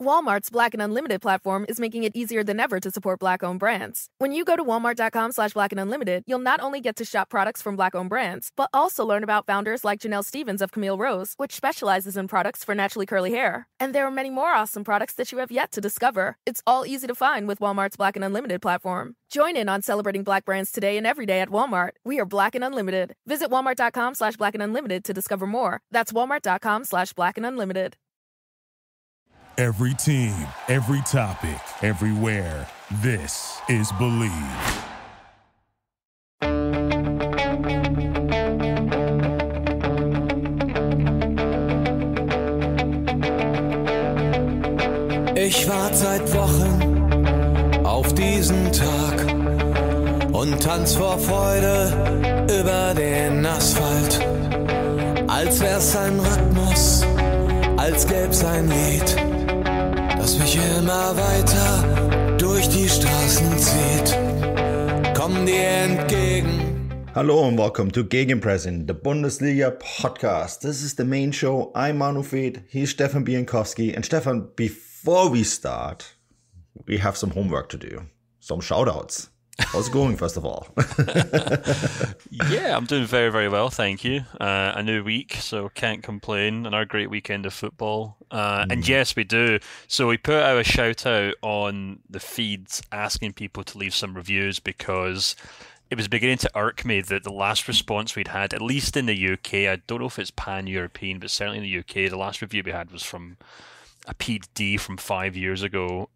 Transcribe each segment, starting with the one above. Walmart's Black and Unlimited platform is making it easier than ever to support Black-owned brands. When you go to walmart.com/Black and Unlimited, you'll not only get to shop products from Black-owned brands, but also learn about founders like Janelle Stevens of Camille Rose, which specializes in products for naturally curly hair. And there are many more awesome products that you have yet to discover. It's all easy to find with Walmart's Black and Unlimited platform. Join in on celebrating Black brands today and every day at Walmart. We are Black and Unlimited. Visit walmart.com/Black and Unlimited to discover more. That's walmart.com/Black and Unlimited. Every team, every topic, everywhere. This is Believe. Ich warte seit Wochen auf diesen Tag und tanz vor Freude über den Asphalt. Als wär's ein Rhythmus, als gäb's ein Lied, das mich immer weiter durch die Straßen zieht. Komm dir entgegen. Hello and welcome to Gegenpressing, the Bundesliga podcast. This is the main show. I'm Manu Feed. He's Stefan Biankowski. And Stefan, before we start, we have some homework to do. Some shoutouts. How's it going, first of all? Yeah, I'm doing very, very well, thank you. A new week, so can't complain. And our great weekend of football. And yes, we do. So we put out a shout-out on the feeds asking people to leave some reviews because it was beginning to irk me that the last response we'd had, at least in the UK, I don't know if it's pan-European, but certainly in the UK, the last review we had was from a PD from 5 years ago,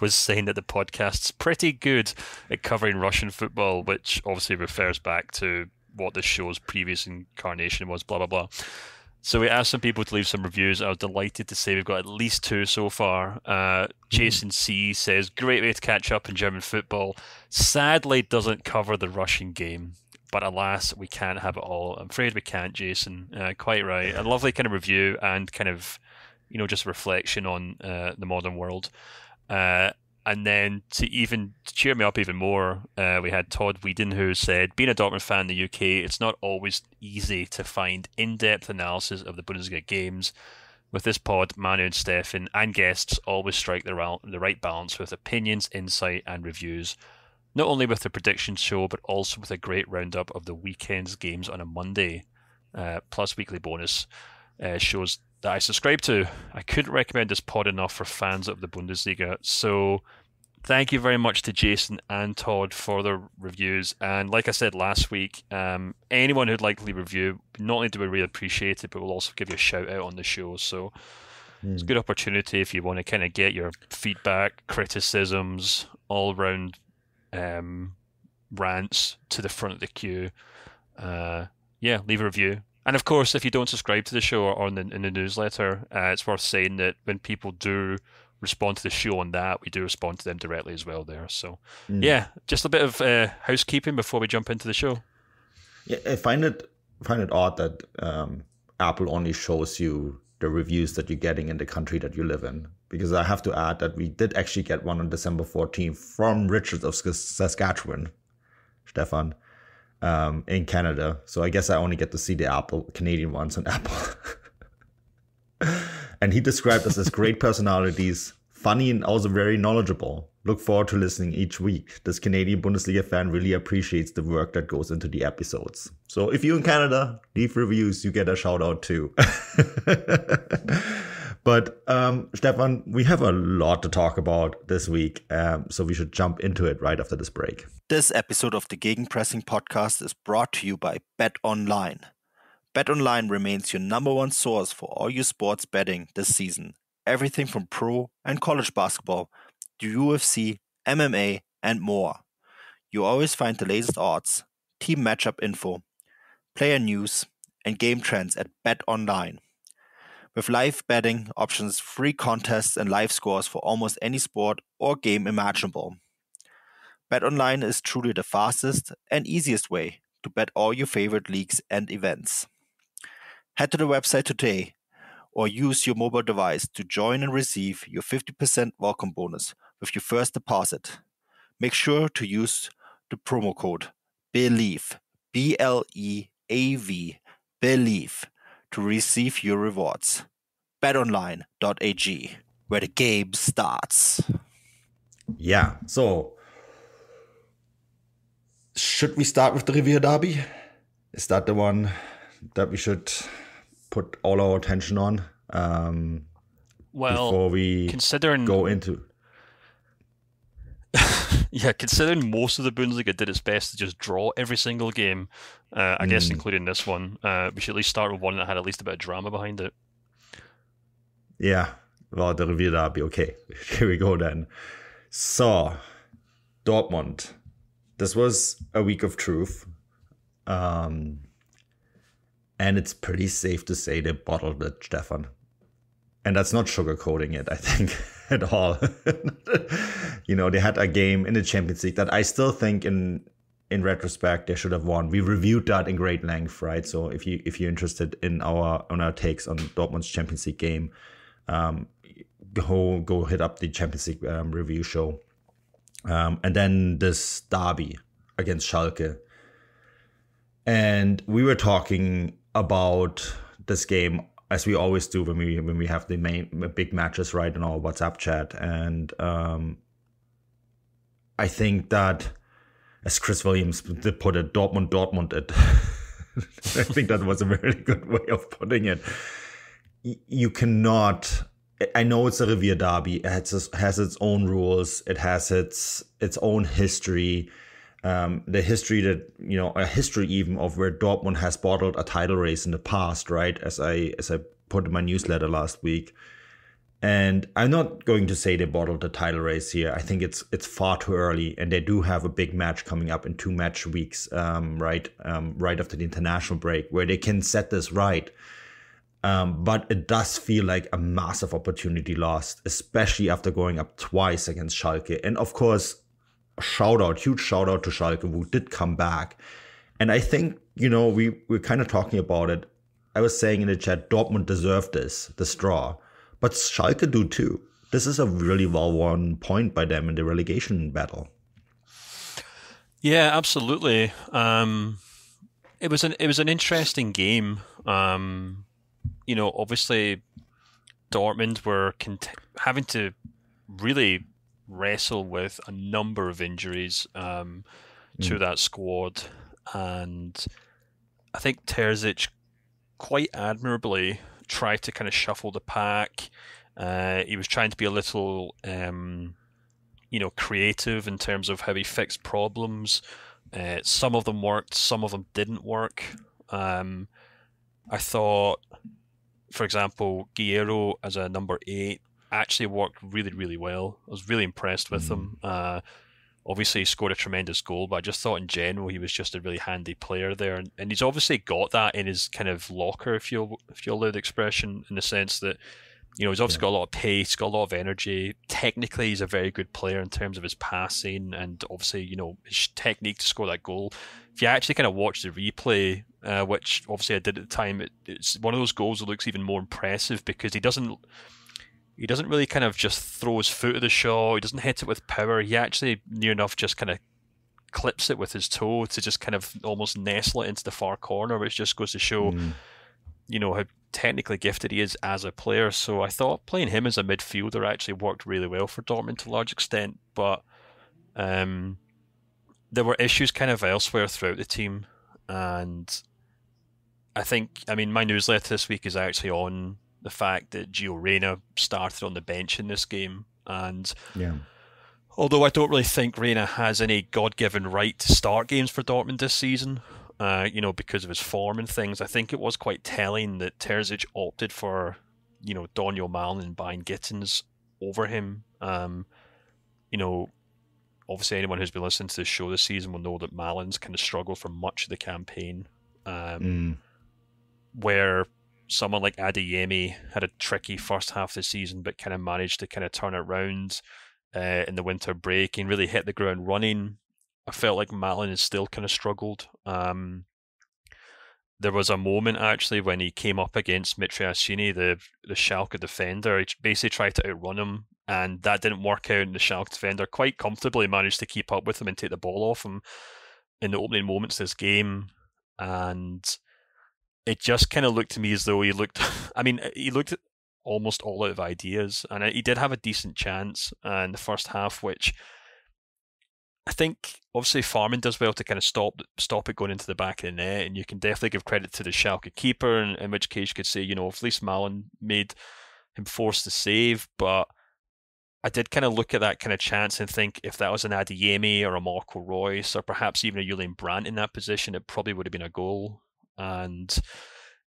was saying that the podcast's pretty good at covering Russian football, which obviously refers back to what the show's previous incarnation was, blah, blah, blah. So we asked some people to leave some reviews. I was delighted to say we've got at least two so far. Jason C says, great way to catch up in German football. Sadly, doesn't cover the Russian game. But alas, we can't have it all. I'm afraid we can't, Jason. Quite right. A lovely kind of review and kind of, you know, just reflection on the modern world. And then to even to cheer me up even more, we had Todd Whedon, who said, being a Dortmund fan in the UK, it's not always easy to find in-depth analysis of the Bundesliga games. With this pod, Manu and Stefan and guests always strike the right balance with opinions, insight and reviews, not only with the prediction show, but also with a great roundup of the weekend's games on a Monday, plus weekly bonus shows that I subscribe to. I couldn't recommend this pod enough for fans of the Bundesliga. So thank you very much to Jason and Todd for their reviews. And like I said last week, anyone who'd like to leave a review, not only do we really appreciate it, but we'll also give you a shout out on the show. So it's a good opportunity if you want to kind of get your feedback, criticisms, all round rants to the front of the queue. Yeah, leave a review. And of course, if you don't subscribe to the show or in the newsletter, it's worth saying that when people do respond to the show on that, we do respond to them directly as well there. So yeah, just a bit of housekeeping before we jump into the show. Yeah, I find it odd that Apple only shows you the reviews that you're getting in the country that you live in, because I have to add that we did actually get one on December 14th from Richard of Saskatchewan, Stefan. In Canada, so I guess I only get to see the Canadian ones on Apple. And he described us as great personalities, funny and also very knowledgeable. Look forward to listening each week. This Canadian Bundesliga fan really appreciates the work that goes into the episodes. So if you're in Canada, leave reviews, you get a shout out too. But Stefan, we have a lot to talk about this week, so we should jump into it right after this break. This episode of the Gegenpressing podcast is brought to you by BetOnline. BetOnline remains your number one source for all your sports betting this season. Everything from pro and college basketball to UFC, MMA, and more. You always find the latest odds, team matchup info, player news, and game trends at BetOnline. With live betting options, free contests, and live scores for almost any sport or game imaginable. BetOnline is truly the fastest and easiest way to bet all your favorite leagues and events. Head to the website today or use your mobile device to join and receive your 50% welcome bonus with your first deposit. Make sure to use the promo code BELIEVE, B-L-E-A-V, BELIEVE, to receive your rewards. BetOnline.ag. where the game starts. Yeah, so should we start with the Revier Derby? Is that the one that we should put all our attention on? Well, before we go into... Yeah, considering most of the Bundesliga did its best to just draw every single game, I guess including this one, we should at least start with one that had at least a bit of drama behind it. Yeah, well, the Revier Derby, okay. Here we go then. So, Dortmund. This was a week of truth. And it's pretty safe to say they bottled it, Stefan. And that's not sugarcoating it, I think, at all. You know, they had a game in the Champions League that I still think in retrospect they should have won. We reviewed that in great length, right? So if you're interested in our takes on Dortmund's Champions League game, go hit up the Champions League review show. And then this derby against Schalke. And we were talking about this game as we always do when we have the main big matches, right, in our WhatsApp chat. And I think that, as Chris Williams put it, Dortmund it. I think that was a really good way of putting it. You cannot... I know it's a Revier Derby. It has its own rules. It has its own history. The history that, you know, a history even of where Dortmund has bottled a title race in the past, right? As I put in my newsletter last week. And I'm not going to say they bottled the title race here. I think it's far too early, and they do have a big match coming up in 2 match weeks, right after the international break, where they can set this right. But it does feel like a massive opportunity lost, especially after going up twice against Schalke. And of course, huge shout out to Schalke, who did come back. And I think, you know, we're kind of talking about it. I was saying in the chat, Dortmund deserved this draw, but Schalke do too. This is a really well-won point by them in the relegation battle. Yeah, absolutely. It was an interesting game. You know, obviously, Dortmund were having to really wrestle with a number of injuries to that squad, and I think Terzic quite admirably tried to kind of shuffle the pack. He was trying to be a little creative in terms of how he fixed problems. Some of them worked, some of them didn't work. I thought, for example, Guerreiro as a number 8 actually worked really, really well. I was really impressed with him. Obviously, he scored a tremendous goal, but I just thought in general he was just a really handy player there. And he's obviously got that in his kind of locker, if you'll allow the expression, in the sense that, you know, he's obviously got a lot of pace, got a lot of energy. Technically, he's a very good player in terms of his passing and obviously, you know, his technique to score that goal. If you actually kind of watch the replay, which obviously I did at the time, it's one of those goals that looks even more impressive because he doesn't really kind of just throw his foot at the shot. He doesn't hit it with power. He actually near enough just kind of clips it with his toe to just kind of almost nestle it into the far corner, which just goes to show, you know, how technically gifted he is as a player. So I thought playing him as a midfielder actually worked really well for Dortmund to a large extent. But there were issues kind of elsewhere throughout the team. And I think, I mean, my newsletter this week is actually on the fact that Gio Reyna started on the bench in this game, and although I don't really think Reyna has any God-given right to start games for Dortmund this season, you know, because of his form and things, I think it was quite telling that Terzic opted for, you know, Donny Malin and Bynoe-Gittens over him. You know, obviously anyone who's been listening to this show this season will know that Malin's kind of struggled for much of the campaign, where someone like Adeyemi had a tricky first half of the season, but kind of managed to kind of turn it around in the winter break and really hit the ground running. I felt like Malin has still kind of struggled. There was a moment actually when he came up against Mitriasini, the Schalke defender. He basically tried to outrun him, and that didn't work out. And the Schalke defender quite comfortably managed to keep up with him and take the ball off him in the opening moments of this game, and it just kind of looked to me as though he looked... I mean, he looked almost all out of ideas, and he did have a decent chance in the first half, which I think obviously Farman does well to kind of stop it going into the back of the net, and you can definitely give credit to the Schalke keeper, in which case you could say, you know, at least Malin made him force the save. But I did kind of look at that kind of chance and think if that was an Adeyemi or a Marco Reus or perhaps even a Julian Brandt in that position, it probably would have been a goal. And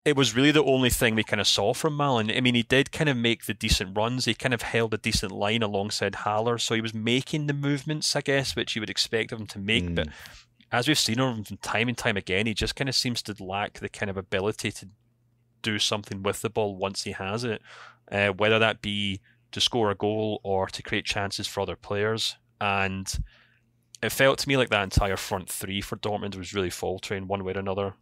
it was really the only thing we kind of saw from Malin. I mean, he did kind of make the decent runs. He kind of held a decent line alongside Haller. So he was making the movements, I guess, which you would expect of him to make. But as we've seen him from time and time again, he just kind of seems to lack the kind of ability to do something with the ball once he has it, whether that be to score a goal or to create chances for other players. And it felt to me like that entire front three for Dortmund was really faltering one way or another.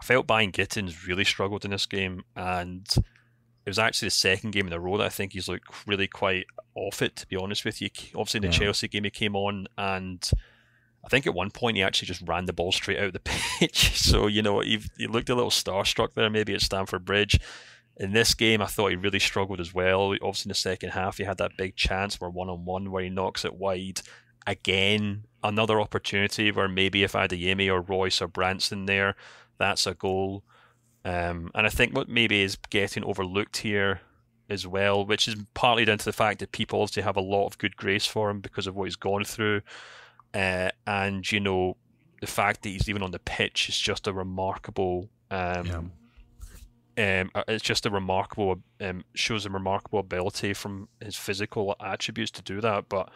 I felt Bynoe-Gittens really struggled in this game, and it was actually the second game in a row that I think he's looked really quite off it, to be honest with you. Obviously in the Chelsea game he came on, and I think at one point he actually just ran the ball straight out of the pitch. So, you know, he looked a little starstruck there maybe at Stamford Bridge. In this game, I thought he really struggled as well. Obviously in the second half, he had that big chance where one-on-one where he knocks it wide. Again, another opportunity where maybe if Adeyemi or Reus or Brandt's in there, that's a goal. And I think what maybe is getting overlooked here as well, which is partly down to the fact that people obviously have a lot of good grace for him because of what he's gone through. And, you know, the fact that he's even on the pitch is just a remarkable... it's just a remarkable, shows a remarkable ability from his physical attributes to do that. But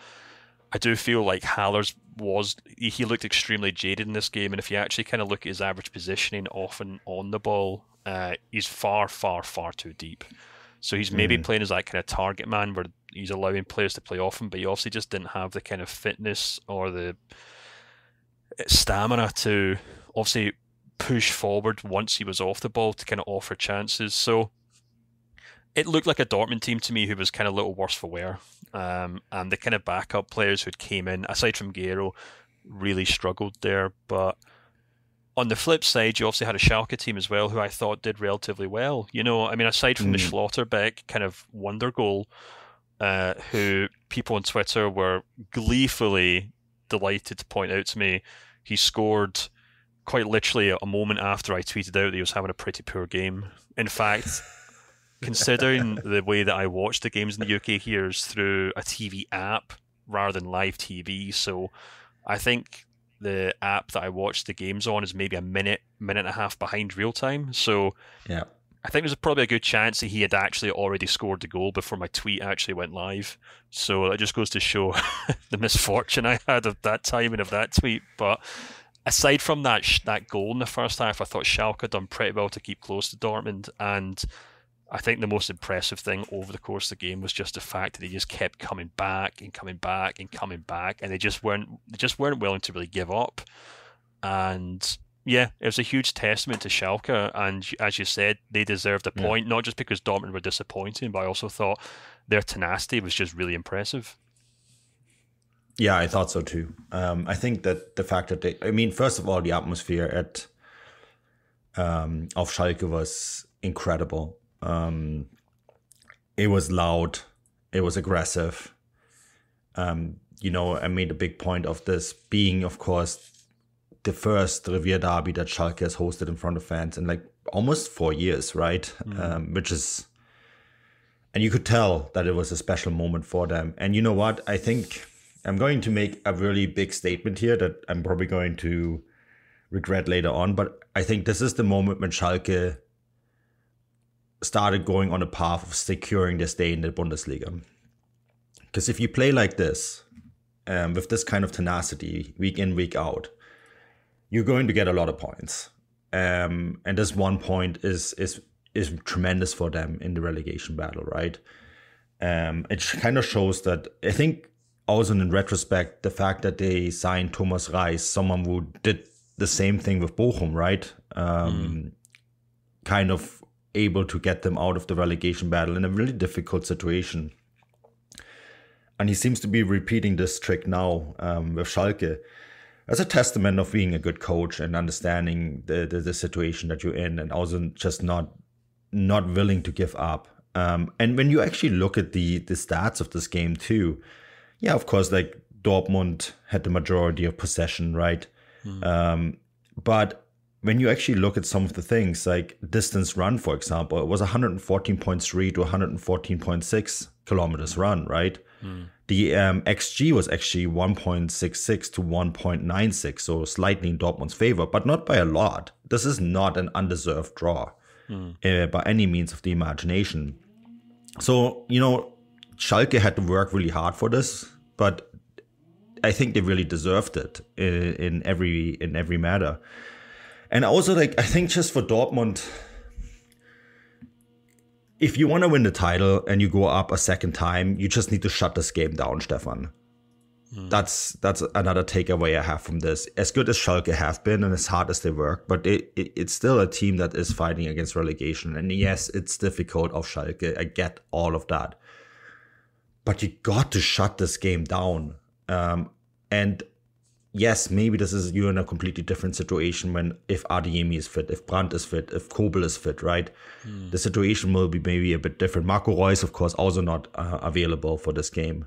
I do feel like Haller's he looked extremely jaded in this game. And if you actually kind of look at his average positioning off and on the ball, he's far, far, far too deep. So he's maybe playing as that kind of target man where he's allowing players to play off him, but he obviously just didn't have the kind of fitness or the stamina to obviously push forward once he was off the ball to kind of offer chances. So it looked like a Dortmund team to me who was kind of a little worse for wear. And the kind of backup players who came in, aside from Guerreiro, really struggled there. But on the flip side, you obviously had a Schalke team as well who I thought did relatively well. You know, I mean, aside from the Schlotterbeck kind of wonder goal, who people on Twitter were gleefully delighted to point out to me, he scored... quite literally a moment after I tweeted out that he was having a pretty poor game. In fact, considering the way that I watch the games in the UK here is through a TV app rather than live TV, so I think the app that I watch the games on is maybe a minute and a half behind real time. So yeah, I think there's probably a good chance that he had actually already scored the goal before my tweet actually went live. So that just goes to show the misfortune I had of that timing of that tweet. But aside from that goal in the first half, I thought Schalke had done pretty well to keep close to Dortmund, and I think the most impressive thing over the course of the game was just the fact that they just kept coming back, and they just weren't willing to really give up. And yeah, it was a huge testament to Schalke, and as you said, they deserved a point, not just because Dortmund were disappointing, but I also thought their tenacity was just really impressive. Yeah, I thought so too. I think that the fact that first of all, the atmosphere at of Schalke was incredible. It was loud, it was aggressive. You know, I made a big point of this being, of course, the first Revier Derby that Schalke has hosted in front of fans in like almost 4 years, right? Which is, and you could tell that it was a special moment for them. And you know what? I think I'm going to make a really big statement here that I'm probably going to regret later on, but I think this is the moment when Schalke started going on a path of securing their stay in the Bundesliga. Because if you play like this, with this kind of tenacity, week in, week out, you're going to get a lot of points. And this 1 point is tremendous for them in the relegation battle, right? It kind of shows that, I think, also, in retrospect, the fact that they signed Thomas Reis, someone who did the same thing with Bochum, right? Kind of able to get them out of the relegation battle in a really difficult situation. And he seems to be repeating this trick now with Schalke. As a testament of being a good coach and understanding the situation that you're in, and also just not not willing to give up. And when you actually look at the stats of this game too, yeah, of course, like Dortmund had the majority of possession, right? Mm. But when you actually look at some of the things, like distance run, for example, it was 114.3 to 114.6 kilometers run, right? Mm. The XG was actually 1.66 to 1.96, so slightly in Dortmund's favor, but not by a lot. This is not an undeserved draw by any means of the imagination. So, you know, Schalke had to work really hard for this, but I think they really deserved it in every matter. And also, like, I think just for Dortmund, if you want to win the title and you go up a second time, you just need to shut this game down, Stefan. Mm. That's another takeaway I have from this. As good as Schalke have been and as hard as they work, but it's still a team that is fighting against relegation. And yes, it's difficult of Schalke. I get all of that. But you got to shut this game down. And yes, maybe you're in a completely different situation when if Adeyemi is fit, if Brandt is fit, if Kobel is fit, right? Mm. The situation will be maybe a bit different. Marco Reus, of course, also not available for this game.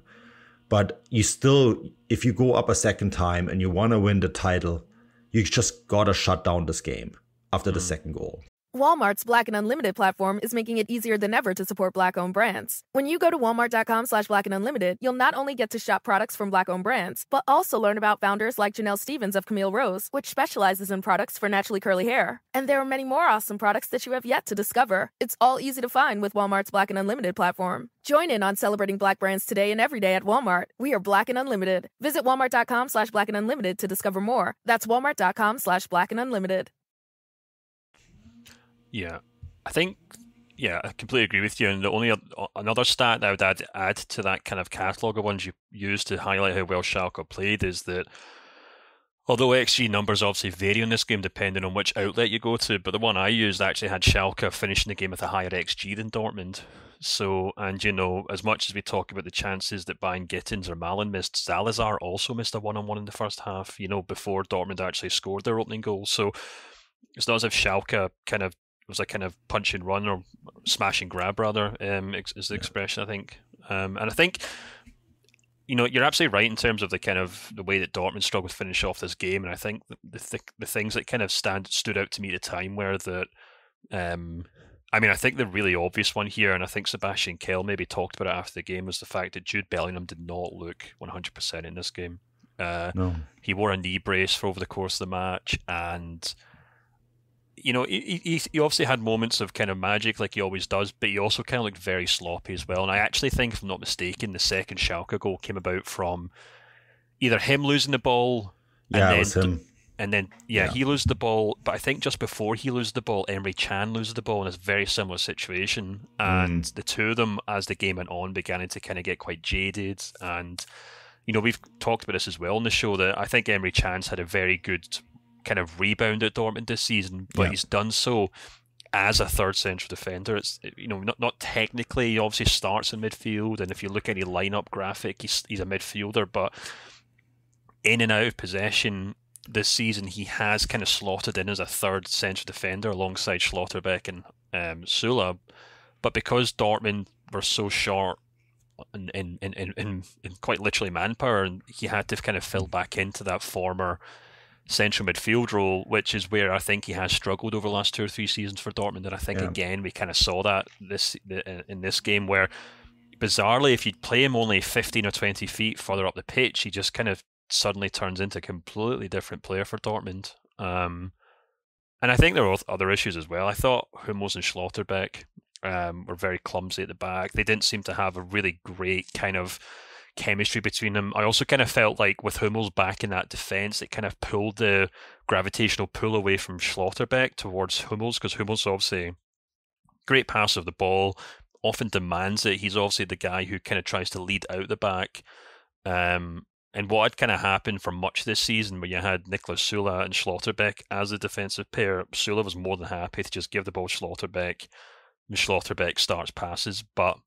But you still, if you go up a second time and you want to win the title, you just got to shut down this game after the second goal. Walmart's Black and Unlimited platform is making it easier than ever to support Black-owned brands. When you go to walmart.com/blackandunlimited, you'll not only get to shop products from Black-owned brands, but also learn about founders like Janelle Stevens of Camille Rose, which specializes in products for naturally curly hair. And there are many more awesome products that you have yet to discover. It's all easy to find with Walmart's Black and Unlimited platform. Join in on celebrating Black brands today and every day at Walmart. We are Black and Unlimited. Visit walmart.com/blackandunlimited to discover more. That's walmart.com/blackandunlimited. Yeah, I think, yeah, I completely agree with you. And the only another stat I would add to that kind of catalogue of ones you use to highlight how well Schalke played is that although XG numbers obviously vary in this game depending on which outlet you go to, but the one I used actually had Schalke finishing the game with a higher XG than Dortmund. So, and you know, as much as we talk about the chances that Bynoe-Gittens or Malin missed, Salazar also missed a one-on-one in the first half, you know, before Dortmund actually scored their opening goal. So it's not as if Schalke kind of, it was a kind of punch and run or smash and grab, rather, is the expression, I think. And I think, you know, you're absolutely right in terms of the kind of the way that Dortmund struggled to finish off this game. And I think the things that kind of stood out to me at the time were that, I mean, I think the really obvious one here, and I think Sebastian Kell maybe talked about it after the game, was the fact that Jude Bellingham did not look 100% in this game. No. He wore a knee brace for over the course of the match, and you know, he obviously had moments of kind of magic like he always does, but he also kind of looked very sloppy as well. And I actually think, if I'm not mistaken, the second Schalke goal came about from either him losing the ball. Yeah, it was him. And then, yeah, he loses the ball. But I think just before he loses the ball, Emre Can loses the ball in a very similar situation. And the two of them, as the game went on, began to kind of get quite jaded. And, you know, we've talked about this as well on the show, that I think Emre Can's had a very good kind of rebound at Dortmund this season, but he's done so as a third central defender. It's, you know, not technically, he obviously starts in midfield, and if you look at any lineup graphic, he's a midfielder, but in and out of possession this season, he has kind of slotted in as a third central defender alongside Schlotterbeck and Süle. But because Dortmund were so short in quite literally manpower, and he had to kind of fill back into that former central midfield role, which is where I think he has struggled over the last two or three seasons for Dortmund. And I think, again, we kind of saw that in this game, where bizarrely, if you'd play him only 15 or 20 feet further up the pitch, he just kind of suddenly turns into a completely different player for Dortmund. And I think there were other issues as well. I thought Hummels and Schlotterbeck were very clumsy at the back. They didn't seem to have a really great kind of chemistry between them. I also kind of felt like with Hummels back in that defence, it kind of pulled the gravitational pull away from Schlotterbeck towards Hummels, because Hummels obviously great passer of the ball, often demands it. He's obviously the guy who kind of tries to lead out the back. And what had kind of happened for much this season, where you had Niklas Süle and Schlotterbeck as a defensive pair, Süle was more than happy to just give the ball to Schlotterbeck, and Schlotterbeck starts passes, but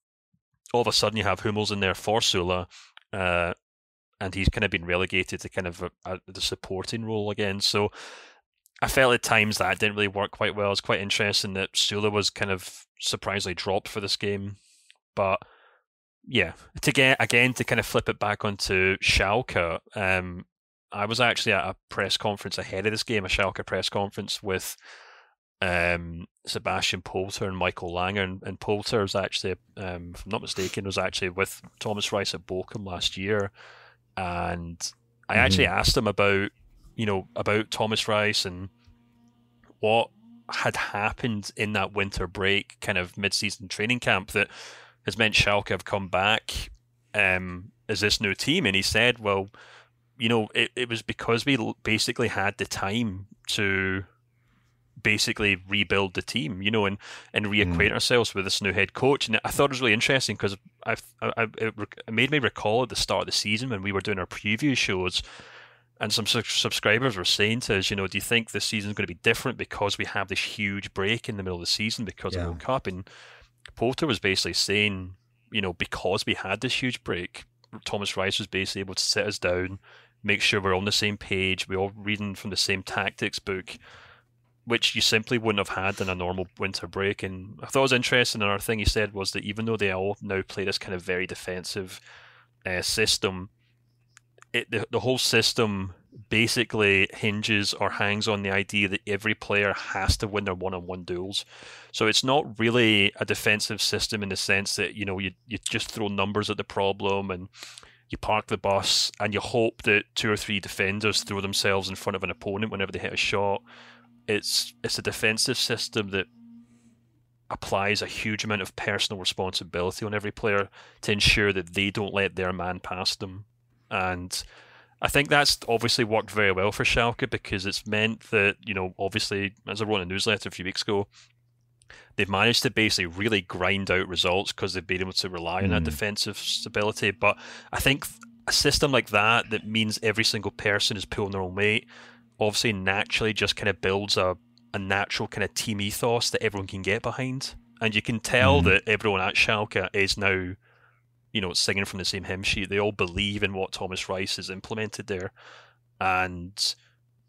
all of a sudden you have Hummels in there for Süle, and he's kind of been relegated to kind of the supporting role again. So I felt at times that didn't really work quite well. It's quite interesting that Süle was kind of surprisingly dropped for this game. But yeah, to get again to kind of flip it back onto Schalke, I was actually at a press conference ahead of this game, a Schalke press conference with Sebastian Polter and Michael Langer, and Polter was actually, if I'm not mistaken, was actually with Thomas Reis at Bochum last year, and I actually asked him about, you know, about Thomas Reis and what had happened in that winter break, kind of mid-season training camp, that has meant Schalke have come back as this new team. And he said, well, you know, it was because we basically had the time to basically rebuild the team, you know, and reacquaint ourselves with this new head coach. And I thought it was really interesting because it made me recall at the start of the season when we were doing our preview shows, and some subscribers were saying to us, you know, do you think this season's going to be different because we have this huge break in the middle of the season because of the World Cup? And Polter was basically saying, you know, because we had this huge break, Thomas Reis was basically able to sit us down, make sure we're on the same page, we're all reading from the same tactics book, which you simply wouldn't have had in a normal winter break. And I thought it was interesting. Another thing he said was that even though they all now play this kind of very defensive system, the whole system basically hinges or hangs on the idea that every player has to win their one-on-one duels. So it's not really a defensive system in the sense that, you know, you just throw numbers at the problem and you park the bus and you hope that two or three defenders throw themselves in front of an opponent whenever they hit a shot. It's a defensive system that applies a huge amount of personal responsibility on every player to ensure that they don't let their man pass them. And I think that's obviously worked very well for Schalke, because it's meant that, you know, obviously, as I wrote in a newsletter a few weeks ago, they've managed to basically really grind out results because they've been able to rely on that defensive stability. But I think a system like that, that means every single person is pulling their own weight, obviously naturally just kind of builds a natural kind of team ethos that everyone can get behind. And you can tell that everyone at Schalke is now, you know, singing from the same hymn sheet. They all believe in what Thomas Reis has implemented there. And,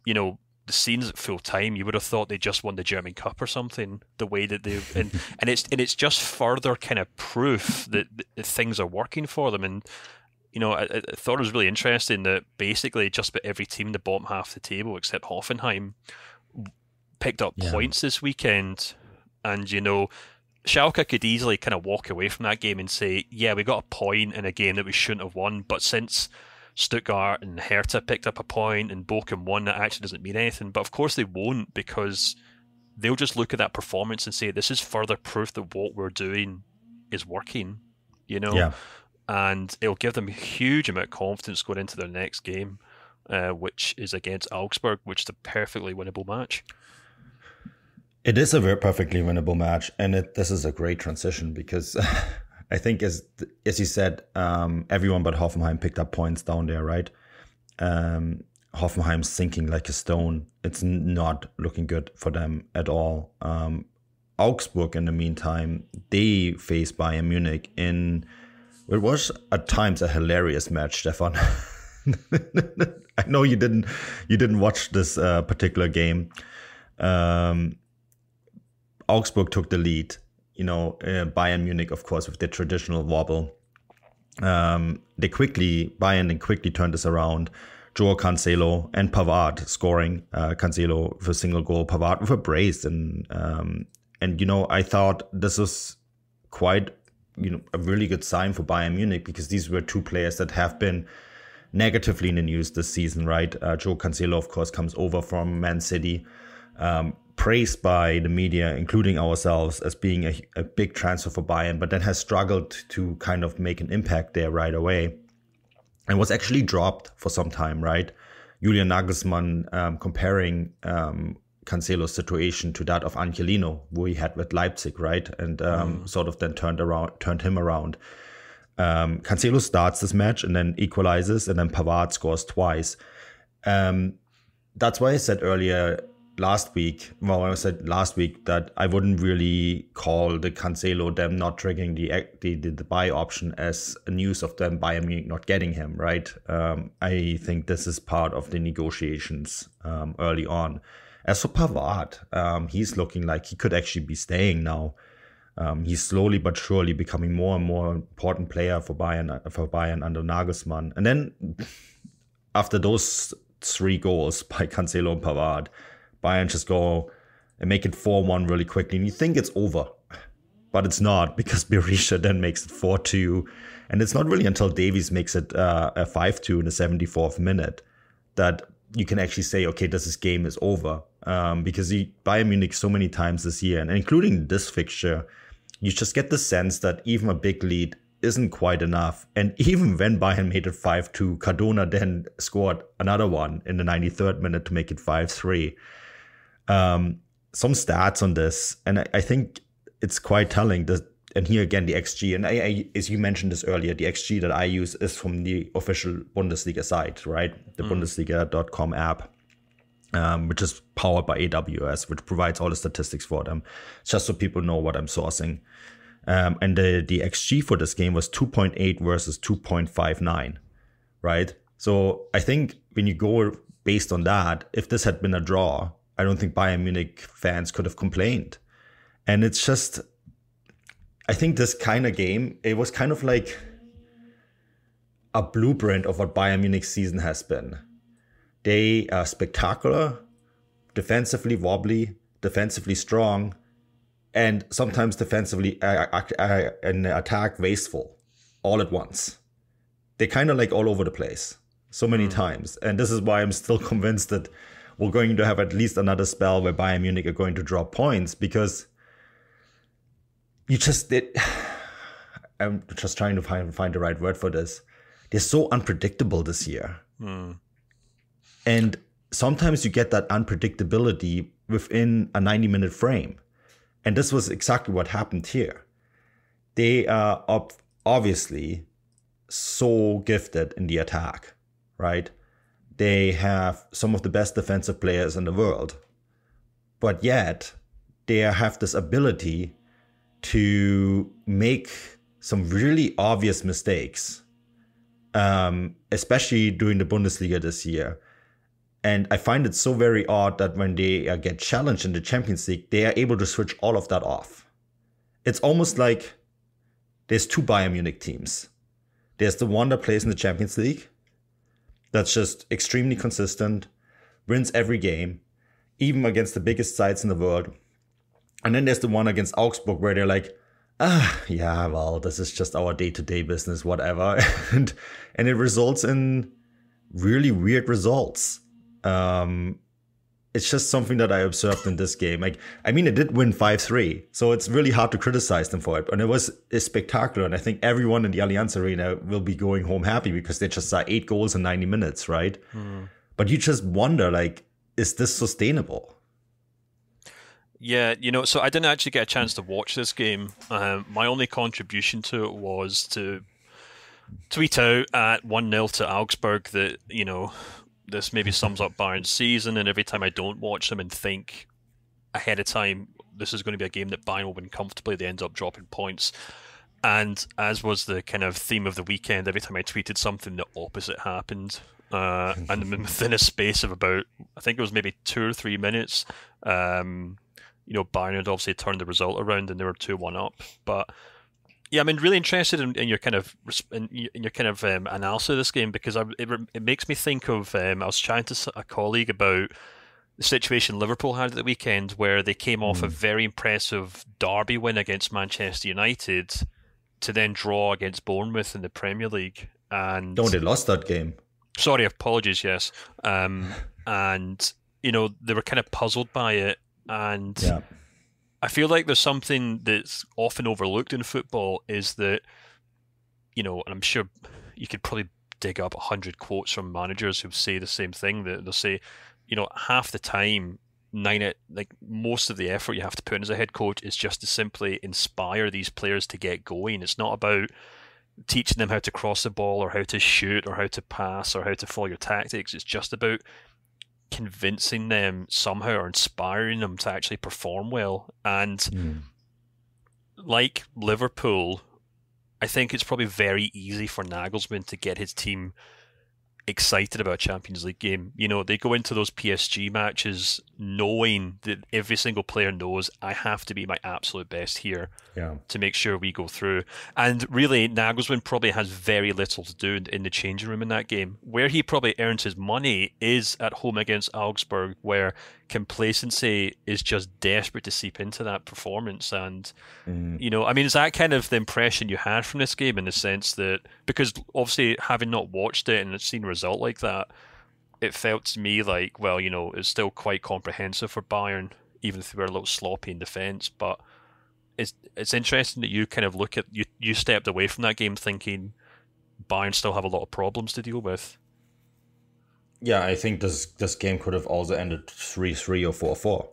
you know, the scenes at full time, you would have thought they just won the German Cup or something, the way that they've... and it's just further kind of proof that things are working for them. And, you know, I thought it was really interesting that basically just about every team in the bottom half of the table, except Hoffenheim, picked up points this weekend. And, you know, Schalke could easily kind of walk away from that game and say, yeah, we got a point in a game that we shouldn't have won, but since Stuttgart and Hertha picked up a point and Bochum won, that actually doesn't mean anything. But of course they won't, because they'll just look at that performance and say, this is further proof that what we're doing is working, you know? Yeah. And it'll give them a huge amount of confidence going into their next game, which is against Augsburg, which is a perfectly winnable match. It is a very perfectly winnable match, and this is a great transition, because I think, as you said, everyone but Hoffenheim picked up points down there, right? Hoffenheim's sinking like a stone. It's not looking good for them at all. Augsburg, in the meantime, they face Bayern Munich in... It was at times a hilarious match, Stefan. I know you didn't watch this particular game. Augsburg took the lead, you know, Bayern Munich, of course, with their traditional wobble. Bayern then quickly turned this around. Joao Cancelo and Pavard scoring. Cancelo for a single goal, Pavard with a brace, and you know, I thought this was quite, you know, a really good sign for Bayern Munich, because these were two players that have been negatively in the news this season, right? Joao Cancelo, of course, comes over from Man City, praised by the media, including ourselves, as being a big transfer for Bayern, but then has struggled to kind of make an impact there right away, and was actually dropped for some time, right? Julian Nagelsmann comparing Cancelo's situation to that of Angelino, who he had with Leipzig, right? And sort of then turned him around. Cancelo starts this match and then equalizes, and then Pavard scores twice. That's why I said earlier last week that I wouldn't really call the Cancelo, them not triggering the buy option, as news of them Bayern Munich not getting him, right? I think this is part of the negotiations early on. As for Pavard, he's looking like he could actually be staying now. He's slowly but surely becoming more and more important player for Bayern under Nagelsmann. And then after those three goals by Cancelo and Pavard, Bayern just go and make it 4-1 really quickly. And you think it's over, but it's not, because Berisha then makes it 4-2. And it's not really until Davies makes it a 5-2 in the 74th minute that you can actually say, okay, this game is over. Because Bayern Munich so many times this year, and including this fixture, you just get the sense that even a big lead isn't quite enough. And even when Bayern made it 5-2, Cardona then scored another one in the 93rd minute to make it 5-3. Some stats on this, and I think it's quite telling. And here again, the XG, and as you mentioned this earlier, the XG that I use is from the official Bundesliga site, right? The Bundesliga.com app, which is powered by AWS, which provides all the statistics for them, just so people know what I'm sourcing. And the XG for this game was 2.8 versus 2.59, right? So I think when you go based on that, if this had been a draw, I don't think Bayern Munich fans could have complained. And it's just, I think this kind of game, it was kind of like a blueprint of what Bayern Munich's season has been. They are spectacular, defensively wobbly, defensively strong, and sometimes defensively and attack wasteful, all at once. They're kind of like all over the place so many times. And this is why I'm still convinced that we're going to have at least another spell where Bayern Munich are going to drop points, because I'm just trying to find the right word for this. They're so unpredictable this year. And sometimes you get that unpredictability within a 90-minute frame. And this was exactly what happened here. They are obviously so gifted in the attack, right? They have some of the best defensive players in the world. But yet, they have this ability to make some really obvious mistakes, especially during the Bundesliga this year. And I find it so very odd that when they get challenged in the Champions League, they are able to switch all of that off. It's almost like there's two Bayern Munich teams. There's the one that plays in the Champions League, that's just extremely consistent, wins every game, even against the biggest sides in the world. And then there's the one against Augsburg where they're like, yeah, well, this is just our day-to-day business, whatever. and it results in really weird results. It's just something that I observed in this game. It did win 5-3, so it's really hard to criticize them for it. And it was spectacular. And I think everyone in the Allianz Arena will be going home happy because they just saw 8 goals in 90 minutes, right? But you just wonder, is this sustainable? Yeah, so I didn't actually get a chance to watch this game. My only contribution to it was to tweet out at 1-0 to Augsburg that, this maybe sums up Bayern's season, and every time I don't watch them and think ahead of time, this is going to be a game that Bayern will win comfortably, they end up dropping points. And as was the kind of theme of the weekend, every time I tweeted something, the opposite happened. And within a space of about, I think it was maybe 2 or 3 minutes, Bayern had obviously turned the result around and they were 2-1 up. But yeah, really interested in your kind of analysis of this game, because it makes me think of I was chatting to a colleague about the situation Liverpool had at the weekend, where they came off a very impressive derby win against Manchester United to then draw against Bournemouth in the Premier League. And no, they lost that game. Sorry, apologies. Yes, and they were kind of puzzled by it. And yeah, I feel like there's something that's often overlooked in football, is that, and I'm sure you could probably dig up 100 quotes from managers who say the same thing, that they'll say, half the time, most of the effort you have to put in as a head coach is just to simply inspire these players to get going. It's not about teaching them how to cross the ball or how to shoot or how to pass or how to follow your tactics. It's just about convincing them somehow or inspiring them to actually perform well. And like Liverpool, I think it's probably very easy for Nagelsmann to get his team excited about a Champions League game. You know, they go into those PSG matches knowing that every single player knows I have to be my absolute best here to make sure we go through. And really, Nagelsmann probably has very little to do in the changing room in that game. Where he probably earns his money is at home against Augsburg, where complacency is just desperate to seep into that performance. And, you know, I mean, is that kind of the impression you had from this game, in the sense that, because obviously having not watched it and seen a result like that, it felt to me like, well, you know, it's still quite comprehensive for Bayern, even if they were a little sloppy in defence. But it's interesting that you kind of look at, you stepped away from that game thinking Bayern still have a lot of problems to deal with. Yeah, I think this game could have also ended 3-3 or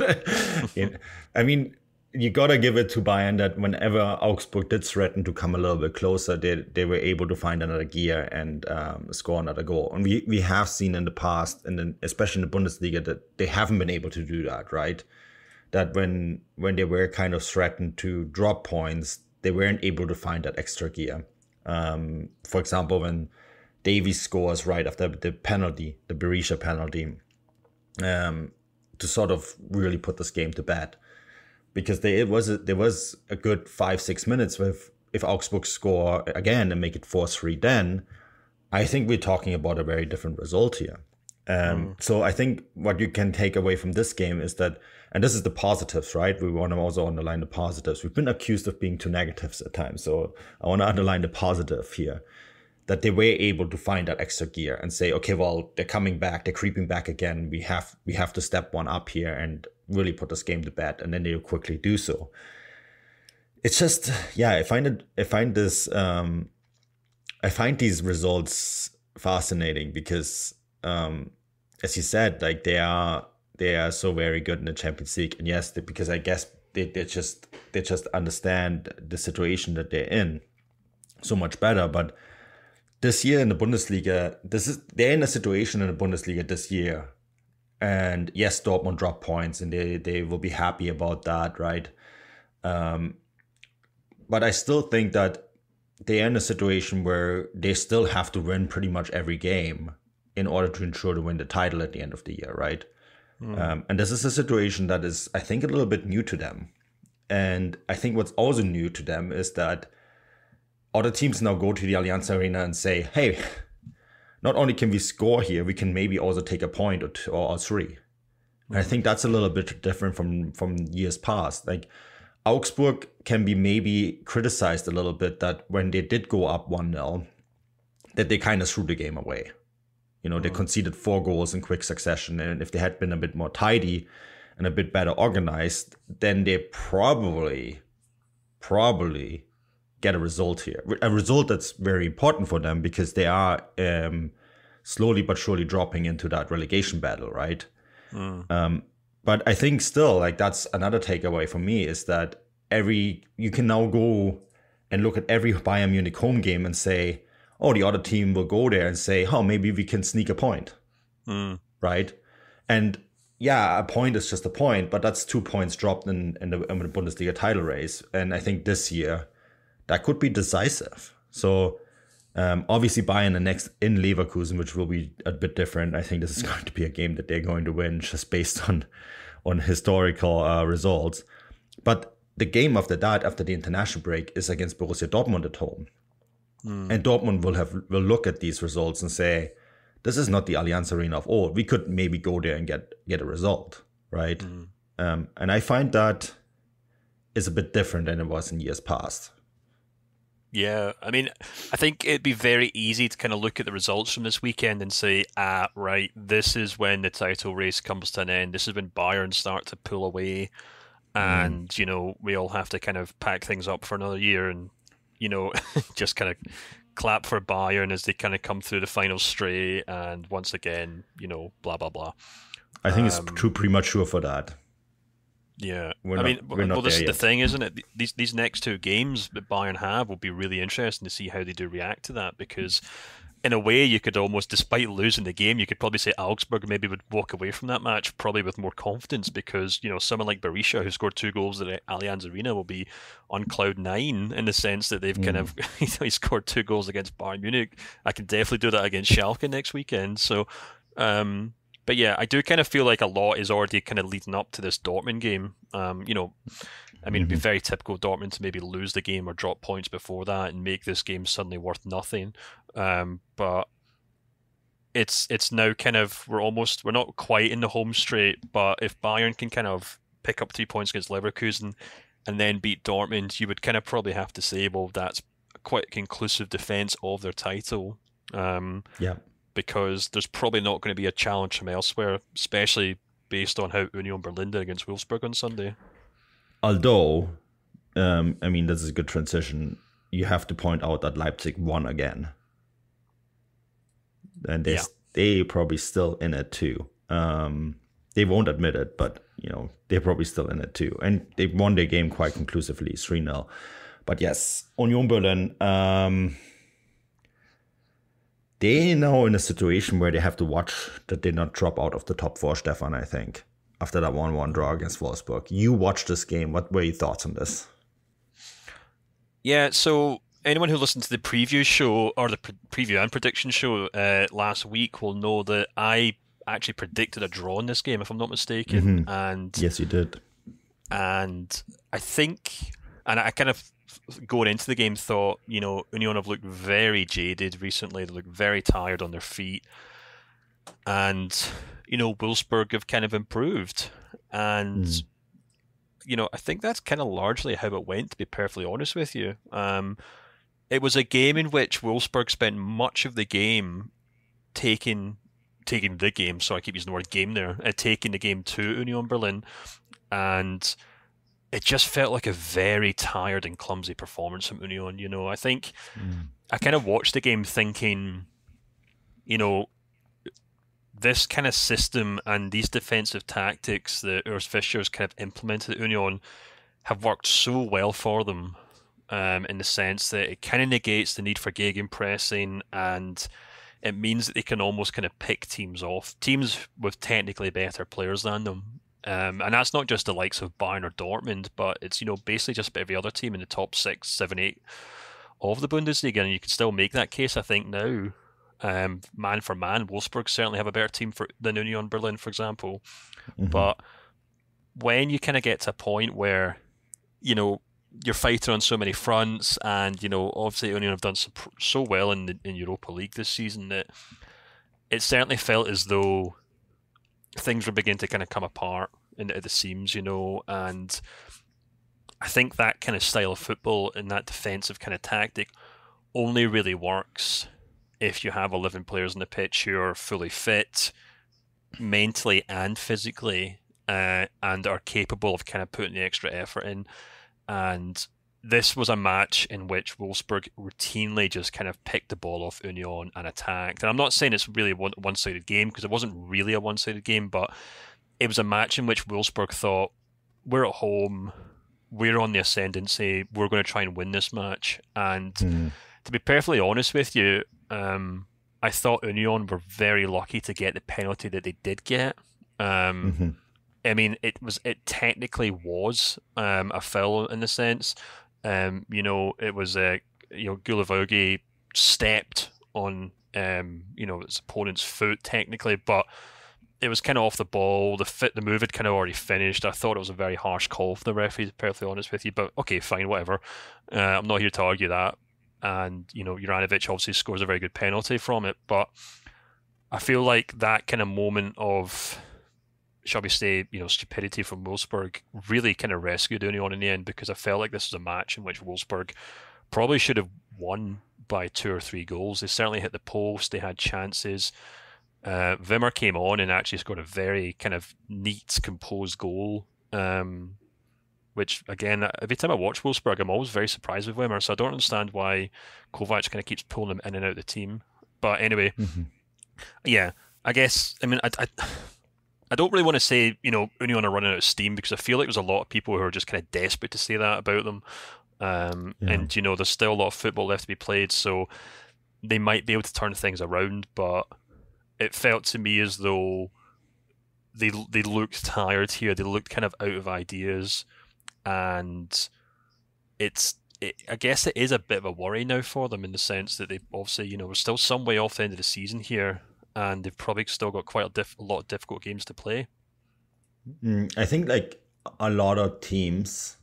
4-4. I mean, you got to give it to Bayern that whenever Augsburg did threaten to come a little bit closer, they were able to find another gear and score another goal. And we have seen in the past, and then especially in the Bundesliga, that they haven't been able to do that, right? That when they were kind of threatened to drop points, they weren't able to find that extra gear. For example, when Davies scores right after the penalty, the Berisha penalty, to sort of really put this game to bed, because there was a good 5-6 minutes with, if Augsburg score again and make it 4-3, then I think we're talking about a very different result here. So I think what you can take away from this game is that, and this is the positives, right? We want to also underline the positives. We've been accused of being too negatives at times, so I want to underline the positive here, that they were able to find that extra gear and say, okay, well, they're coming back, they're creeping back again. We have to step one up here and really put this game to bed. And then they'll quickly do so. It's just, yeah, I find these results fascinating because, as you said, like they are so very good in the Champions League. And yes, because I guess they just understand the situation that they're in so much better. But this year in the Bundesliga, they're in a situation in the Bundesliga this year. And yes, Dortmund dropped points and they will be happy about that, right? But I still think that they're in a situation where they still have to win pretty much every game in order to ensure to win the title at the end of the year, right? And this is a situation that is, I think, a little bit new to them. And I think what's also new to them is that other teams now go to the Allianz Arena and say, hey, not only can we score here, we can maybe also take a point or two or three. And I think that's a little bit different from years past. Like Augsburg can be maybe criticized a little bit that when they did go up 1-0, that they kind of threw the game away. You know, they conceded 4 goals in quick succession. And if they had been a bit more tidy and a bit better organized, then they probably get a result here, a result that's very important for them because they are slowly but surely dropping into that relegation battle, right? But I think still, like, that's another takeaway for me is that you can now go and look at every Bayern Munich home game and say, oh, the other team will go there and say, oh, maybe we can sneak a point, right? And yeah, a point is just a point, but that's 2 points dropped in the Bundesliga title race. And I think this year that could be decisive. So obviously Bayern the next in Leverkusen, which will be a bit different. I think this is going to be a game that they're going to win just based on historical results. But the game after that, after the international break, is against Borussia Dortmund at home. And Dortmund will look at these results and say, this is not the Allianz Arena of old. We could maybe go there and get a result, right? And I find that is a bit different than it was in years past. Yeah, I mean, I think it'd be very easy to kind of look at the results from this weekend and say, right, this is when the title race comes to an end. This is when Bayern start to pull away. And, you know, we all have to kind of pack things up for another year and, you know, just kind of clap for Bayern as they kind of come through the final straight. And once again, you know, blah, blah, blah. I think it's too premature for that. Yeah, this is the thing, isn't it? These next two games that Bayern have will be really interesting to see how they do react to that, because in a way you could almost, despite losing the game, you could probably say Augsburg maybe would walk away from that match probably with more confidence, because, you know, someone like Berisha, who scored 2 goals at Allianz Arena, will be on cloud 9 in the sense that they've kind of, you know, he scored 2 goals against Bayern Munich. I can definitely do that against Schalke next weekend. So, but yeah, I do kind of feel like a lot is already kind of leading up to this Dortmund game. You know, I mean, it'd be very typical of Dortmund to maybe lose the game or drop points before that and make this game suddenly worth nothing. But it's now kind of, we're not quite in the home straight, but if Bayern can kind of pick up 3 points against Leverkusen and then beat Dortmund, you would kind of probably have to say, well, that's quite a conclusive defense of their title. Yeah. Because there's probably not going to be a challenge from elsewhere, especially based on how Union Berlin did against Wolfsburg on Sunday. Although, I mean, this is a good transition. You have to point out that Leipzig won again. And they probably still in it too. They won't admit it, but, you know, they're probably still in it too. And they won their game quite conclusively, 3-0. But yes, Union Berlin... They now in a situation where they have to watch that they not drop out of the top 4, Stefan, I think, after that 1-1 draw against Wolfsburg. You watched this game. What were your thoughts on this? Yeah, so anyone who listened to the preview show, or the preview and prediction show last week, will know that I actually predicted a draw in this game, if I'm not mistaken. Mm-hmm. And yes, you did. And I think, and I kind of, going into the game, thought, you know, Union have looked very jaded recently. They look very tired on their feet. And, you know, Wolfsburg have kind of improved. And, you know, I think that's kind of largely how it went, to be perfectly honest with you. It was a game in which Wolfsburg spent much of the game taking the game, so I keep using the word game there, taking the game to Union Berlin. And it just felt like a very tired and clumsy performance from Union. You know, I think I kind of watched the game thinking, you know, this kind of system and these defensive tactics that Urs Fischer's kind of implemented at Union have worked so well for them, in the sense that it kind of negates the need for gegenpressing, and it means that they can almost kind of pick teams off, teams with technically better players than them. And that's not just the likes of Bayern or Dortmund, but it's, you know, basically just every other team in the top 6, 7, 8 of the Bundesliga. And you can still make that case, I think, now. Man for man, Wolfsburg certainly have a better team than Union Berlin, for example. Mm-hmm. But when you kind of get to a point where, you know, you're fighting on so many fronts, and, you know, obviously Union have done so well in Europa League this season, that it certainly felt as though things were beginning to kind of come apart at the seams, you know, and I think that kind of style of football and that defensive kind of tactic only really works if you have 11 players on the pitch who are fully fit mentally and physically, and are capable of kind of putting the extra effort in. And this was a match in which Wolfsburg routinely just kind of picked the ball off Union and attacked. And I'm not saying it's really a one-sided game, because it wasn't really a one-sided game, but it was a match in which Wolfsburg thought, we're at home, we're on the ascendancy, we're going to try and win this match. And to be perfectly honest with you, I thought Union were very lucky to get the penalty that they did get. I mean, it technically was a foul in the sense. You know, it was Gulevogi stepped on you know, his opponent's foot technically, but it was kind of off the ball. The move had kind of already finished. I thought it was a very harsh call for the referee, to be perfectly honest with you. But okay, fine, whatever. I'm not here to argue that. And you know, Juranovic obviously scores a very good penalty from it. But I feel like that kind of moment of, shall we say, you know, stupidity from Wolfsburg really kind of rescued Union in the end, because I felt like this was a match in which Wolfsburg probably should have won by 2 or 3 goals. They certainly hit the post. They had chances. Wimmer came on and actually scored a very kind of neat, composed goal, which, again, every time I watch Wolfsburg, I'm always very surprised with Wimmer, so I don't understand why Kovac kind of keeps pulling him in and out of the team. But anyway, yeah, I guess, I mean, I don't really want to say, you know, Union are running out of steam, because I feel like there's a lot of people who are just kind of desperate to say that about them. And, you know, there's still a lot of football left to be played, so they might be able to turn things around, but it felt to me as though they looked tired here. They looked kind of out of ideas, and I guess it is a bit of a worry now for them, in the sense that they obviously, you know, we're still some way off the end of the season here, and they've probably still got quite a lot of difficult games to play. I think, like, a lot of teams,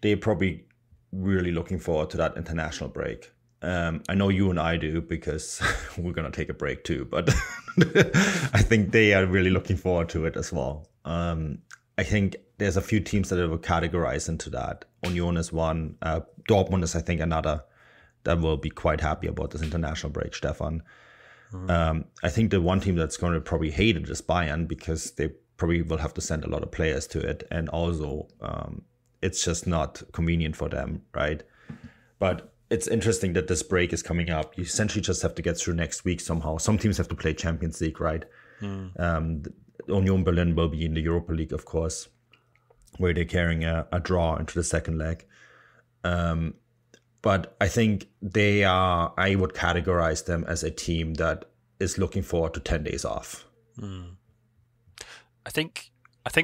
they're probably really looking forward to that international break. I know you and I do, because we're going to take a break too, but I think they are really looking forward to it as well. I think there's a few teams that will categorize into that. Union is one. Dortmund is, I think, another that will be quite happy about this international break, Stefan. Mm-hmm. I think the one team that's going to probably hate it is Bayern, because they probably will have to send a lot of players to it. And also, it's just not convenient for them, right? But it's interesting that this break is coming up. You essentially just have to get through next week somehow. Some teams have to play Champions League, right? Mm. Union Berlin will be in the Europa League, of course, where they're carrying a draw into the second leg. But I think they are, I would categorize them as a team that is looking forward to 10 days off. Mm. I think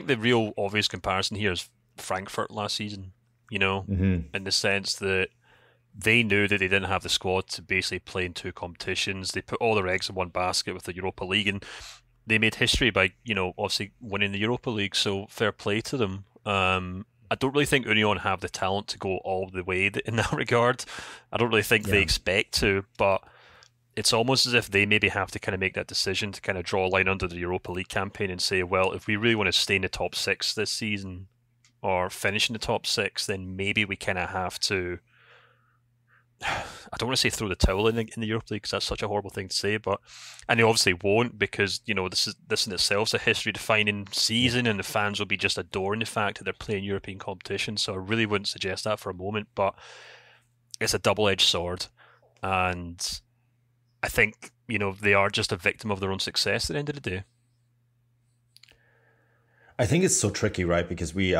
the real obvious comparison here is Frankfurt last season, you know, in the sense that they knew that they didn't have the squad to basically play in two competitions. They put all their eggs in one basket with the Europa League, and they made history by, you know, obviously winning the Europa League, so fair play to them. I don't really think Union have the talent to go all the way in that regard. I don't really think they expect to, but it's almost as if they maybe have to kind of make that decision to kind of draw a line under the Europa League campaign and say, well, if we really want to stay in the top six this season, or finish in the top six, then maybe we kind of have to, I don't want to say throw the towel in the Europa League, because that's such a horrible thing to say, but, and they obviously won't, because, you know, this in itself is a history-defining season, and the fans will be just adoring the fact that they're playing European competition, so I really wouldn't suggest that for a moment, but it's a double-edged sword, and I think, you know, they are just a victim of their own success at the end of the day. I think it's so tricky, right, because we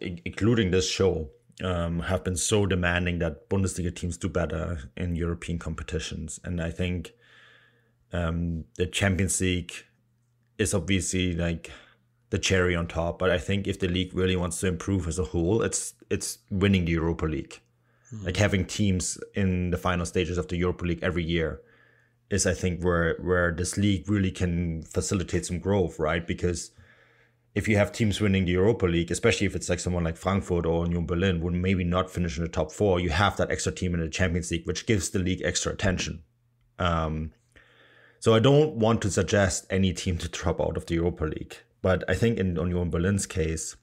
including this show, have been so demanding that Bundesliga teams do better in European competitions. And I think the Champions League is obviously like the cherry on top. But I think if the league really wants to improve as a whole, it's winning the Europa League. Mm-hmm. Like having teams in the final stages of the Europa League every year is, I think, where this league really can facilitate some growth, right? Because if you have teams winning the Europa League, especially if it's like someone like Frankfurt or Union Berlin would maybe not finish in the top four, you have that extra team in the Champions League, which gives the league extra attention. So I don't want to suggest any team to drop out of the Europa League. But I think in Union Berlin's case,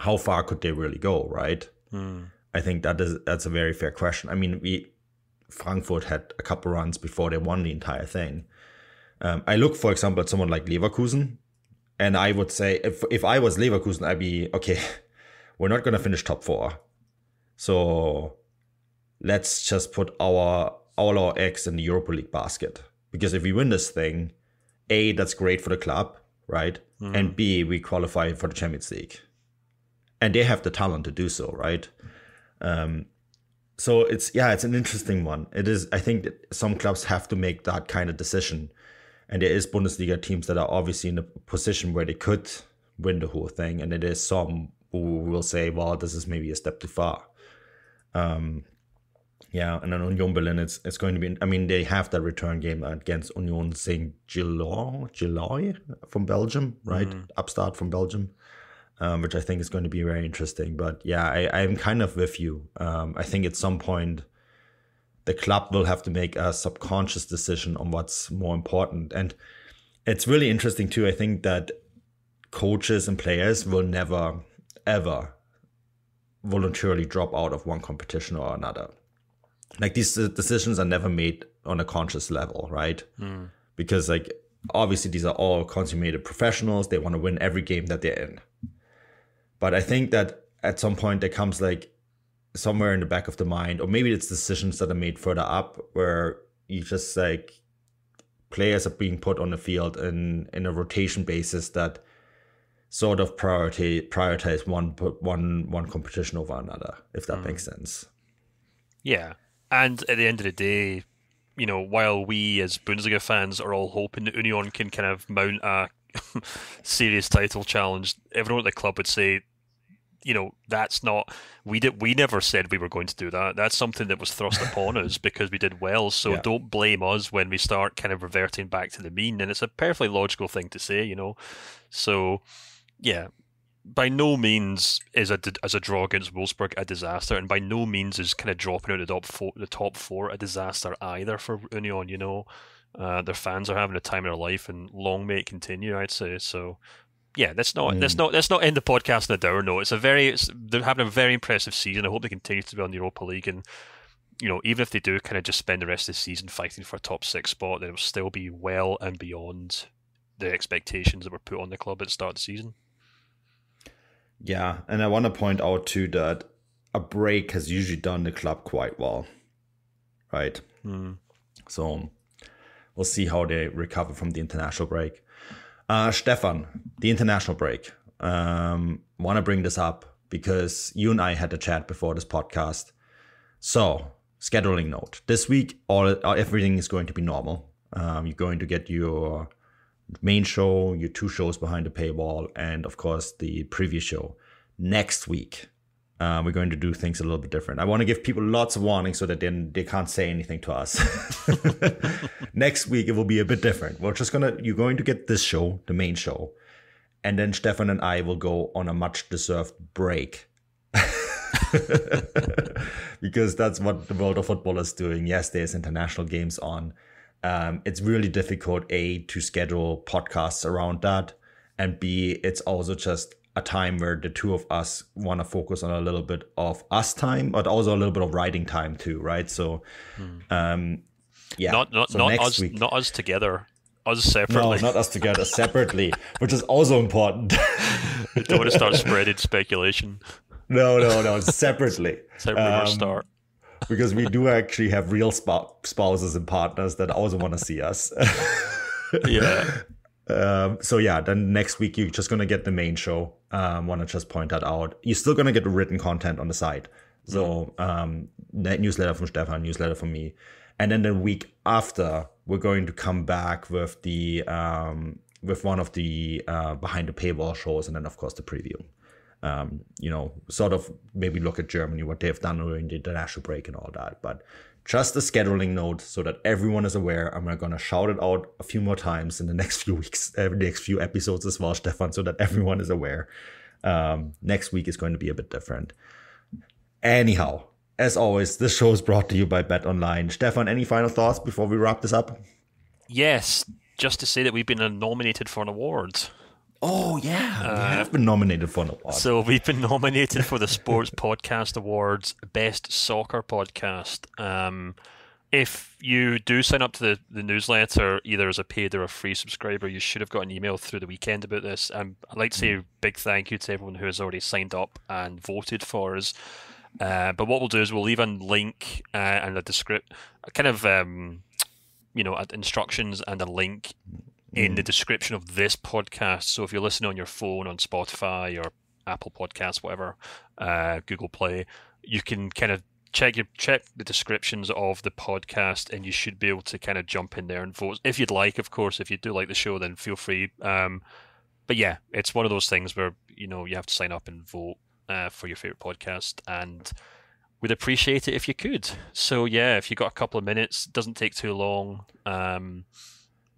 how far could they really go, right? Mm. I think that's a very fair question. I mean, Frankfurt had a couple runs before they won the entire thing. I look, for example, at someone like Leverkusen, and I would say, if I was Leverkusen, I'd be, okay, we're not going to finish top four. So let's just put all our eggs in the Europa League basket. Because if we win this thing, A, that's great for the club, right? Mm-hmm. And B, we qualify for the Champions League. And they have the talent to do so, right? So it's an interesting one. It is. I think that some clubs have to make that kind of decision. And there is Bundesliga teams that are obviously in a position where they could win the whole thing. And then there's some who will say, well, this is maybe a step too far. And then Union Berlin, it's going to be, I mean, they have that return game against Union Saint-Gilloise from Belgium, right? Mm-hmm. Upstart from Belgium, which I think is going to be very interesting. But yeah, I'm kind of with you. I think at some point, the club will have to make a subconscious decision on what's more important. And it's really interesting too. I think that coaches and players will never, ever voluntarily drop out of one competition or another. Like these decisions are never made on a conscious level, right? Mm. Because like, obviously these are all consummated professionals. They want to win every game that they're in. But I think that at some point there comes like, somewhere in the back of the mind, or maybe it's decisions that are made further up where you just like players are being put on the field in a rotation basis that sort of prioritize one competition over another, if that makes sense. Yeah. And at the end of the day, you know, while we as Bundesliga fans are all hoping that Union can kind of mount a serious title challenge, everyone at the club would say, you know, that's not, we never said we were going to do that. That's something that was thrust upon us because we did well. So don't blame us when we start kind of reverting back to the mean. And it's a perfectly logical thing to say, you know. So, yeah, by no means is a draw against Wolfsburg a disaster, and by no means is kind of dropping out of the top four a disaster either for Union, you know. Their fans are having the time of their life, and long may it continue, I'd say. So, yeah, let's not end the podcast on a dour note. They're having a very impressive season. I hope they continue to be on the Europa League, and you know, even if they do kind of just spend the rest of the season fighting for a top six spot, they'll still be well and beyond the expectations that were put on the club at the start of the season. Yeah, and I want to point out too that a break has usually done the club quite well, right? So we'll see how they recover from the international break. Stefan, the international break. Want to bring this up because you and I had a chat before this podcast. So, scheduling note. This week, everything is going to be normal. You're going to get your main show, your two shows behind the paywall, and of course, the preview show. Next week, we're going to do things a little bit different. I want to give people lots of warnings so that then they can't say anything to us. Next week, it will be a bit different. We're just you're going to get this show, the main show, and then Stefan and I will go on a much deserved break. Because that's what the world of football is doing. Yes, there's international games on. It's really difficult, A, to schedule podcasts around that, and B, it's also just a time where the two of us want to focus on a little bit of us time, but also a little bit of writing time too, right? So, yeah, not us together, us separately. No, not us together, separately, which is also important. I don't want to start spreading speculation. No, separately. Start. Because we do actually have real spouses and partners that also want to see us. Yeah. So yeah, then next week you're just going to get the main show. Want to just point that out. You're still going to get the written content on the side. So that newsletter from Stefan, newsletter from me. And then the week after, we're going to come back with the with one of the behind the paywall shows, and then of course the preview. You know, sort of maybe look at Germany, what they've done during the international break and all that. But just a scheduling note so that everyone is aware. I'm going to shout it out a few more times in the next few weeks, next few episodes as well, Stefan, so that everyone is aware. Next week is going to be a bit different. Anyhow, as always, this show is brought to you by BetOnline. Stefan, any final thoughts before we wrap this up? Yes, just to say that we've been nominated for an award. Oh, yeah. We have been nominated for an award. So we've been nominated for the Sports Podcast Awards Best Soccer Podcast. If you do sign up to the newsletter, either as a paid or a free subscriber, you should have got an email through the weekend about this. I'd like to say a big thank you to everyone who has already signed up and voted for us. But what we'll do is we'll leave a link and a description, kind of, you know, instructions and a link in the description of this podcast. So if you're listening on your phone, on Spotify or Apple Podcasts, whatever, Google Play, you can kind of check the descriptions of the podcast, and you should be able to kind of jump in there and vote if you'd like. Of course, if you do like the show, then feel free. But yeah, it's one of those things where, you know, you have to sign up and vote for your favorite podcast, and we'd appreciate it if you could. So yeah, if you got a couple of minutes, it doesn't take too long.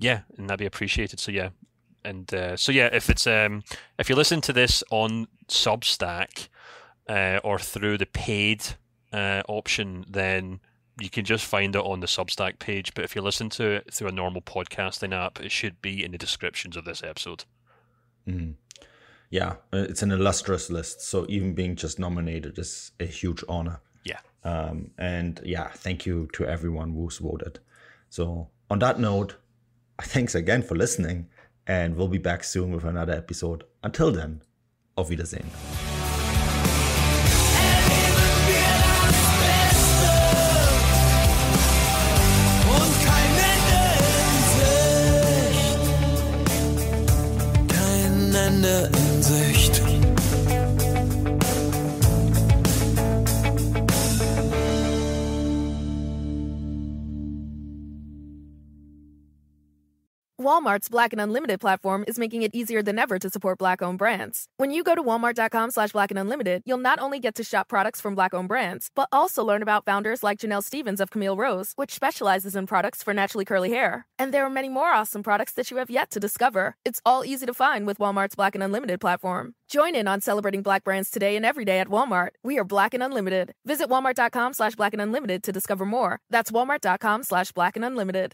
Yeah, and that'd be appreciated. So yeah, and so yeah, if it's if you listen to this on Substack or through the paid option, then you can just find it on the Substack page. But if you listen to it through a normal podcasting app, it should be in the descriptions of this episode. Yeah, it's an illustrious list. So even being just nominated is a huge honor. Yeah. And yeah, thank you to everyone who's voted. So on that note, thanks again for listening, and we'll be back soon with another episode. Until then, auf Wiedersehen. Walmart's Black and Unlimited platform is making it easier than ever to support Black-owned brands. When you go to walmart.com/blackandunlimited, you'll not only get to shop products from Black-owned brands, but also learn about founders like Janelle Stevens of Camille Rose, which specializes in products for naturally curly hair. And there are many more awesome products that you have yet to discover. It's all easy to find with Walmart's Black and Unlimited platform. Join in on celebrating Black brands today and every day at Walmart. We are Black and Unlimited. Visit walmart.com/blackandunlimited to discover more. That's walmart.com/blackandunlimited.